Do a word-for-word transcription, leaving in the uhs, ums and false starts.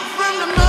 from the moon.